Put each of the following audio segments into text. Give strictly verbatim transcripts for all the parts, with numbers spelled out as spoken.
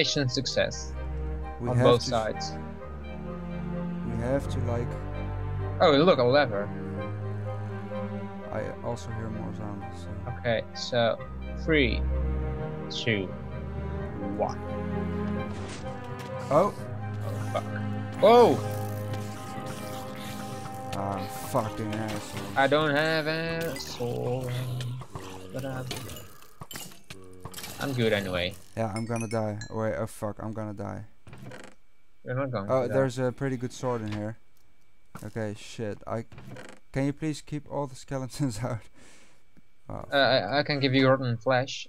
Mission success. We on have both to, sides. We have to like... Oh, look, a lever. I also hear more sounds. So. Okay, so three, two, one. Oh! Oh, fuck. Whoa! Ah, fucking asshole. I don't have asshole. But I'm... I'm good anyway. Yeah, I'm gonna die. Wait, oh fuck, I'm gonna die. You're not going oh, to die. Oh, there's a pretty good sword in here. Okay, shit. I... Can you please keep all the skeletons out? Oh. Uh, I, I can give you rotten flesh.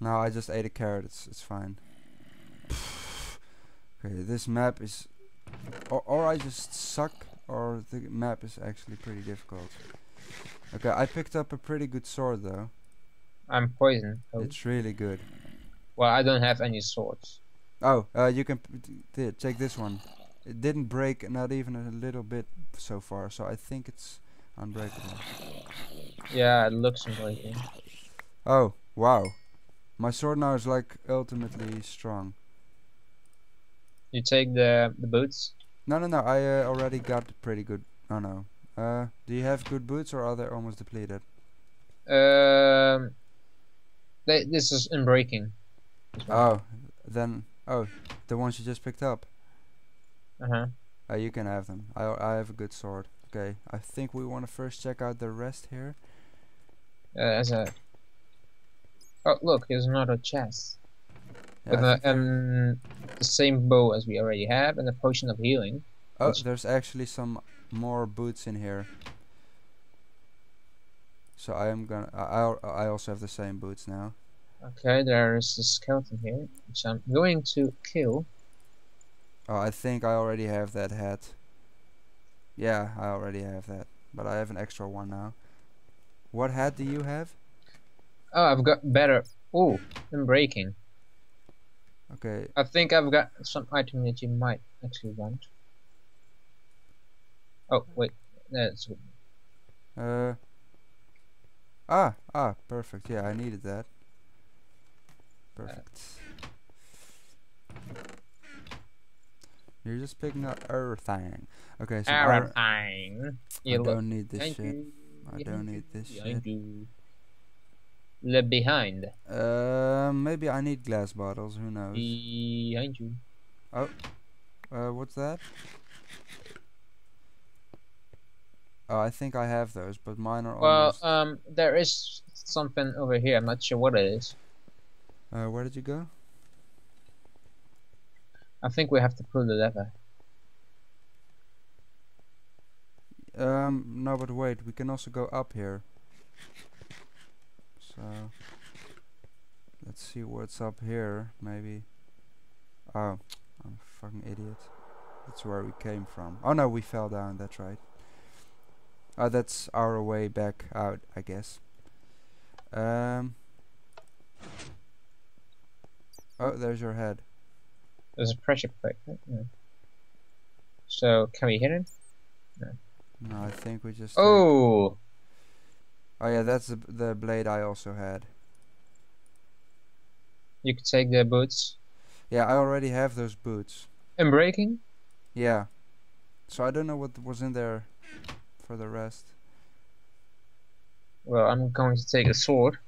No, I just ate a carrot. It's, it's fine. Okay, this map is... Or, or I just suck, or the map is actually pretty difficult. Okay, I picked up a pretty good sword, though. I'm poisoned. So it's really good. Well, I don't have any swords. Oh, uh, you can p take this one. It didn't break, not even a little bit so far, so I think it's unbreakable. Yeah, it looks unbreakable. Oh, wow. My sword now is like ultimately strong. You take the the boots? No, no, no, I uh, already got pretty good... Oh no. Uh, do you have good boots or are they almost depleted? Um, they, this is unbreaking. Oh, then... Oh, the ones you just picked up. Uh-huh. Uh, you can have them. I I have a good sword. Okay, I think we want to first check out the rest here. Uh, as a oh look, there's another chest. Yeah, with a, um, the same bow as we already have, and a potion of healing. Oh, there's actually some more boots in here. So I am gonna. I I also have the same boots now. Okay, there is a skeleton here, which I'm going to kill. Oh, I think I already have that hat. Yeah, I already have that. But I have an extra one now. What hat do you have? Oh, I've got better. Ooh, I'm breaking. Okay. I think I've got some item that you might actually want. Oh, wait. That's good. Uh. Ah, ah, perfect. Yeah, I needed that. Perfect. Uh. You're just picking up everything. Okay, so everything. I don't need this shit. I don't need this shit. Left behind. Uh, maybe I need glass bottles. Who knows? Behind you. Oh, uh, what's that? Oh, I think I have those, but mine are. Well, um, there is something over here. I'm not sure what it is. Uh, where did you go? I think we have to pull the lever. Um, no, but wait, we can also go up here. So, let's see what's up here, maybe. Oh, I'm a fucking idiot. That's where we came from. Oh no, we fell down, that's right. Oh, that's our way back out, I guess. Um. Oh, there's your head. There's a pressure plate, right? Yeah. So, can we hit him? No. No, I think we just... Oh! Take... Oh yeah, that's the, the blade I also had. You could take the boots? Yeah, I already have those boots. And breaking? Yeah. So I don't know what was in there for the rest. Well, I'm going to take a sword.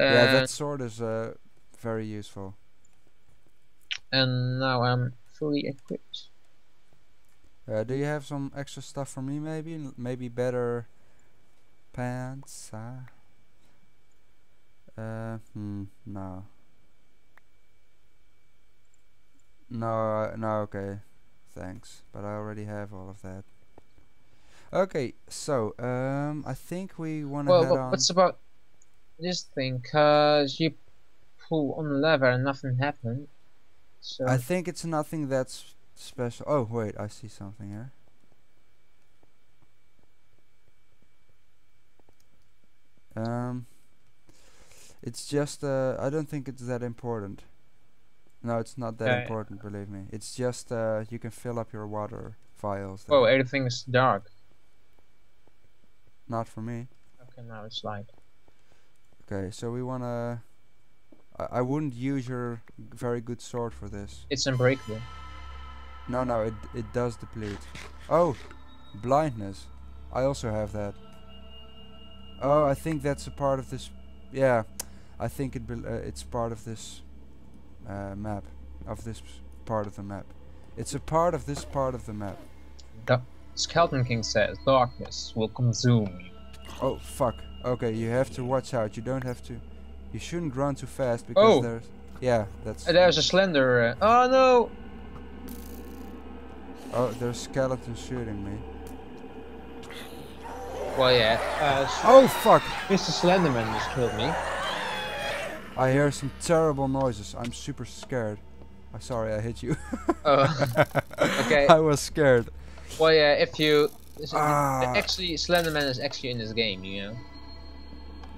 Uh, yeah, that sword is uh, very useful. And now I'm fully equipped. Uh, do you have some extra stuff for me, maybe? L maybe better pants? Uh, uh hmm, no. No, uh, no, okay. Thanks, but I already have all of that. Okay, so um, I think we wanna well, head well, on. What's about this thing? Cause you pull on the lever and nothing happened. So I think it's nothing that's special. Oh wait, I see something here. Um, it's just uh, I don't think it's that important. No, it's not that uh, important, believe me. It's just uh, you can fill up your water vials. Oh, everything is dark. Not for me. Okay, now it's light. Okay, so we wanna I, I wouldn't use your very good sword for this. It's unbreakable. No, no, it, it does deplete. Oh, blindness. I also have that. Oh, I think that's a part of this. Yeah, I think it uh, it's part of this uh, map. Of this part of the map. It's a part of this part of the map. The Skeleton King says darkness will consume you. Oh, fuck. Okay, you have to watch out. You don't have to... You shouldn't run too fast because oh. there's... Yeah, that's... Uh, there's a slender... Uh, oh, no! Oh, there's skeletons shooting me. Well, yeah. Uh, so oh, fuck! Mister Slenderman just killed me. I hear some terrible noises. I'm super scared. I'm sorry I hit you. uh, okay. I was scared. Well, yeah, if you... Ah. Actually, Slenderman is actually in this game, you know?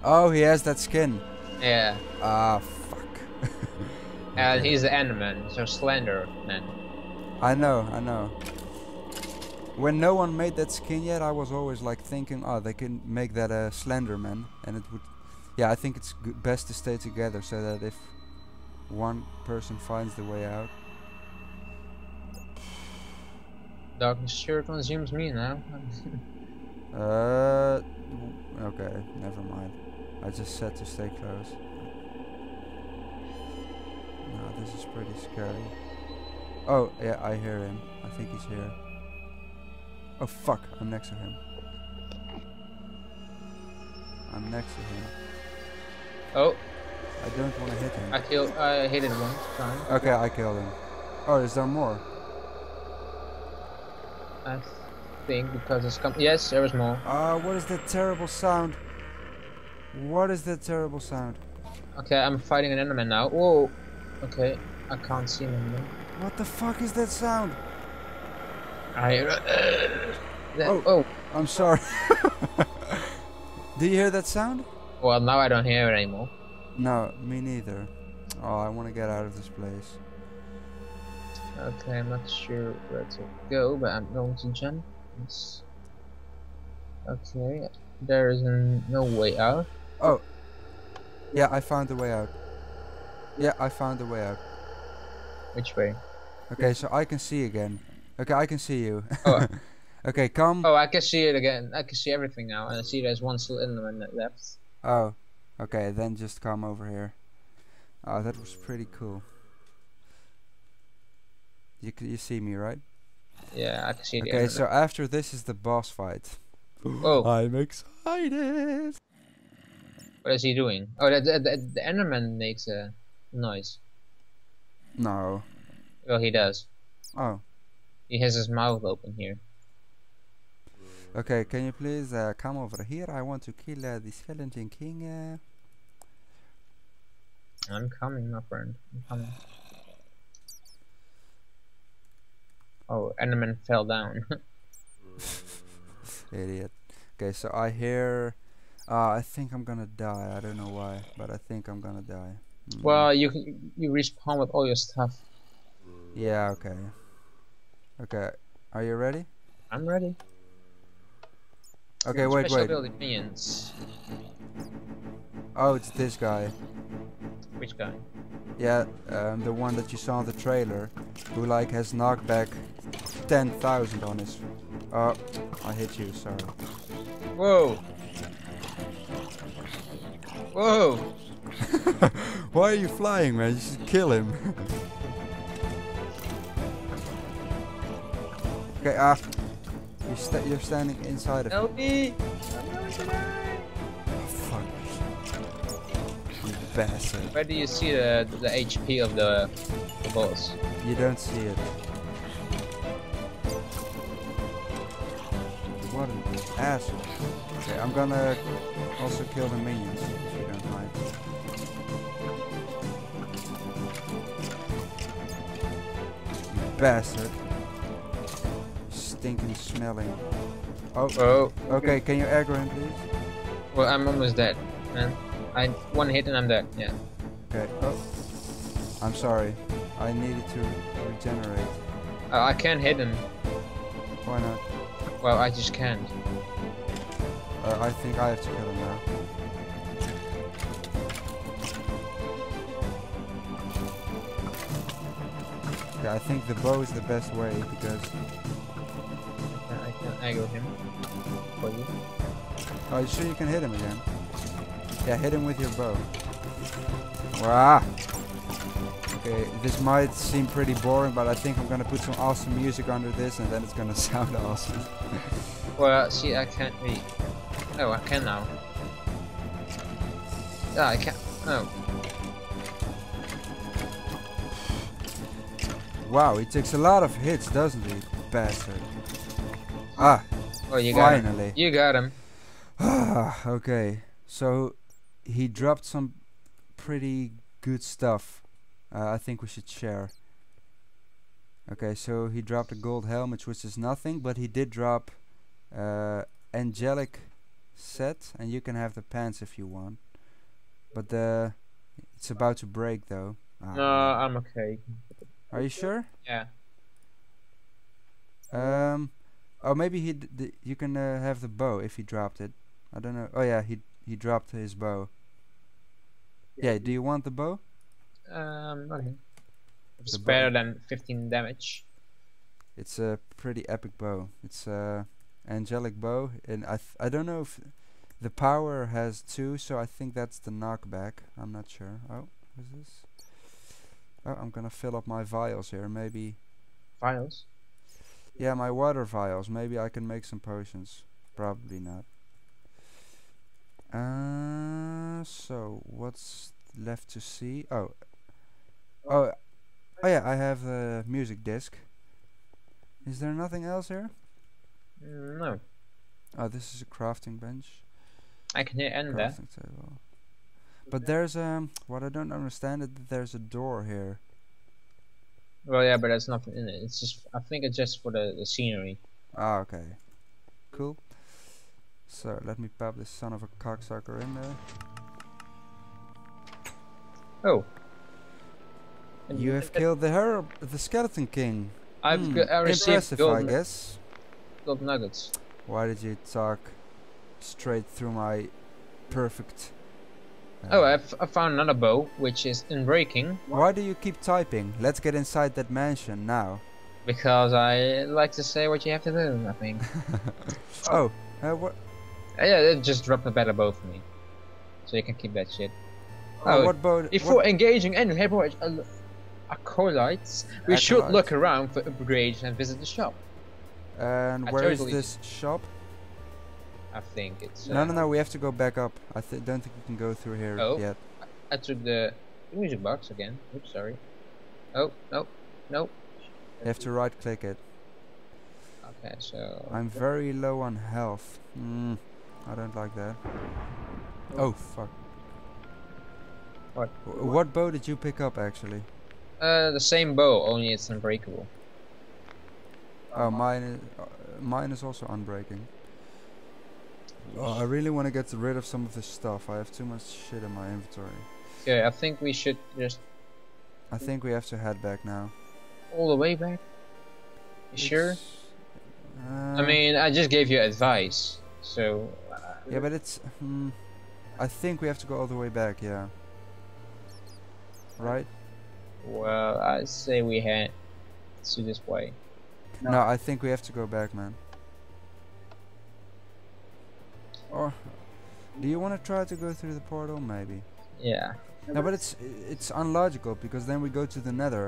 Oh, he has that skin. Yeah. Ah, fuck. And he's the Enderman, so Slenderman. I know, I know. When no one made that skin yet, I was always like thinking, oh, they can make that a Slenderman, and it would... Yeah, I think it's good, best to stay together so that if one person finds the way out. Darkness sure consumes me now. uh, okay, never mind. I just said to stay close. No, this is pretty scary. Oh, yeah, I hear him. I think he's here. Oh fuck, I'm next to him. I'm next to him. Oh. I don't want to hit him. I killed. I hit him one time. Okay, I killed him. Oh, is there more? I think because it's come. Yes, there is more. Ah, uh, what is that terrible sound? What is that terrible sound? Okay, I'm fighting an Enderman now. Whoa. Okay, I can't see him anymore. What the fuck is that sound? I. Uh, that, oh, oh, I'm sorry. Do you hear that sound? Well, now I don't hear it anymore. No, me neither. Oh, I want to get out of this place. Okay, I'm not sure where to go, but I'm going to jump. Yes. Okay, there is no way out. Oh. Yeah, I found the way out. Yeah, I found the way out. Which way? Okay, so I can see again. Okay, I can see you. Oh. Okay, come. Oh, I can see it again. I can see everything now, and I see there's one still in the left. Oh. Okay, then just come over here. Oh, that was pretty cool. You c you see me, right? Yeah, I can see. Okay, so after this is the boss fight. Oh, I'm excited. What is he doing? Oh, the the, the, the Enderman makes a noise. No. Well, he does. Oh. He has his mouth open here. Okay, can you please uh, come over here? I want to kill uh, the Skeleton King. Uh. I'm coming, my friend. I'm coming. Oh, Enderman fell down. Idiot. Okay, so I hear... Uh, I think I'm gonna die. I don't know why, but I think I'm gonna die. Mm. Well, you you respawn with all your stuff. Yeah, okay. Okay, are you ready? I'm ready. Okay, wait, wait. Minions. Oh, it's this guy. Which guy? Yeah, um, the one that you saw in the trailer, who like has knockback ten thousand on his... Oh, I hit you, sorry. Whoa! Whoa! Why are you flying, man? You should kill him. Okay, ah. You're, sta you're standing inside of Help me! I'm going to die! Oh, fuck. You bastard. Where do you see the, the H P of the, the boss? You don't see it. What an asshole. Okay, I'm gonna also kill the minions, if you don't mind. You bastard. Stinking smelling. Oh, oh. Okay, can you aggro him, please? Well, I'm almost dead, man. I one hit and I'm dead. Yeah. Okay. Oh, I'm sorry. I needed to regenerate. Uh, I can't hit him. Why not? Well, I just can't. Uh, I think I have to kill him now. Yeah, I think the bow is the best way because... Yeah, I can aggro him for you. Oh, you sure you can hit him again? Yeah, hit him with your bow. Wow. Okay, this might seem pretty boring, but I think I'm gonna put some awesome music under this and then it's gonna sound awesome. Well, see, I can't wait. Oh, I can now. Ah, I can't. Oh. Wow, he takes a lot of hits, doesn't he, bastard? Ah, oh, you got finally. Him. You got him. Okay, so he dropped some pretty good stuff. Uh, I think we should share. Okay, so he dropped a gold helmet, which is nothing, but he did drop uh, angelic set, and you can have the pants if you want. But the it's about to break though. Ah. No, I'm okay. Are you sure? Yeah. Um, oh maybe he d d you can uh, have the bow if he dropped it. I don't know. Oh yeah, he he dropped his bow. Yeah. Yeah, do you want the bow? Um, okay. It's better than fifteen damage. It's a pretty epic bow. It's a angelic bow, and I th I don't know if the power has two, so I think that's the knockback. I'm not sure. Oh, what's this? Oh, I'm gonna fill up my vials here, maybe. Vials? Yeah, my water vials. Maybe I can make some potions. Probably not. Uh, so, what's left to see? Oh. Oh, oh yeah, I have a music disc. Is there nothing else here? No. Oh, this is a crafting bench. I can hit end there. But there's um what I don't understand is that there's a door here. Well, yeah, but there's nothing in it. It's just I think it's just for the, the scenery. Ah, okay, cool. So let me pop this son of a cocksucker in there. Oh. And you have killed the her the skeleton king. I've hmm, I impressive, I guess. Gold nuggets. Why did you talk straight through my perfect? Oh, I, f I found another bow, which is unbreaking. Why do you keep typing? Let's get inside that mansion now. Because I like to say what you have to do, I think. Oh, uh, what? Uh, yeah, it just dropped a better bow for me. So you can keep that shit. Oh, oh what bow? Before what? Engaging any Herobrine uh, acolytes, we acolytes. should look around for upgrades and visit the shop. And I where totally is this shop? I think it's... Uh, no, no, no, we have to go back up. I th don't think we can go through here oh, yet. I, I took the music box again. Oops, sorry. Oh, no, no. You have to right-click it. Okay, so... I'm very low on health. Mm, I don't like that. Oh, oh fuck. What? W what bow did you pick up, actually? Uh, the same bow, only it's unbreakable. Oh, mine is, uh, mine is also unbreaking. Oh, I really want to get rid of some of this stuff. I have too much shit in my inventory. Yeah, I think we should just... I think we have to head back now. All the way back? You sure? Uh, I mean, I just gave you advice, so... Uh, yeah, but it's... Um, I think we have to go all the way back, yeah. Right? Well, I say we head to this way. No, no, I think we have to go back, man. Or do you want to try to go through the portal? Maybe. Yeah. No, but it's it's unlogical because then we go to the Nether.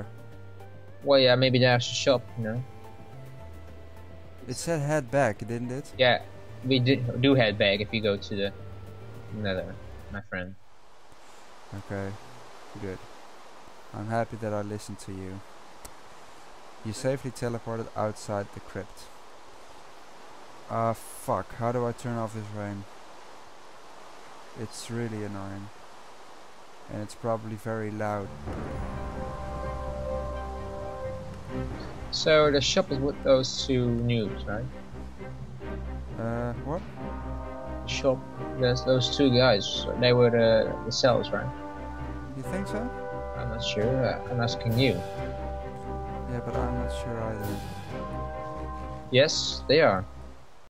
Well, yeah, maybe there's a shop, you know. It said head back, didn't it? Yeah, we did do head back if you go to the Nether, my friend. Okay, good. I'm happy that I listened to you. You safely teleported outside the crypt. Ah, uh, fuck, how do I turn off this rain? It's really annoying. And it's probably very loud. So the shop is with those two noobs, right? Uh, what? The shop, there's those two guys, they were the, the cells, right? You think so? I'm not sure, I'm asking you. Yeah, but I'm not sure either. Yes, they are.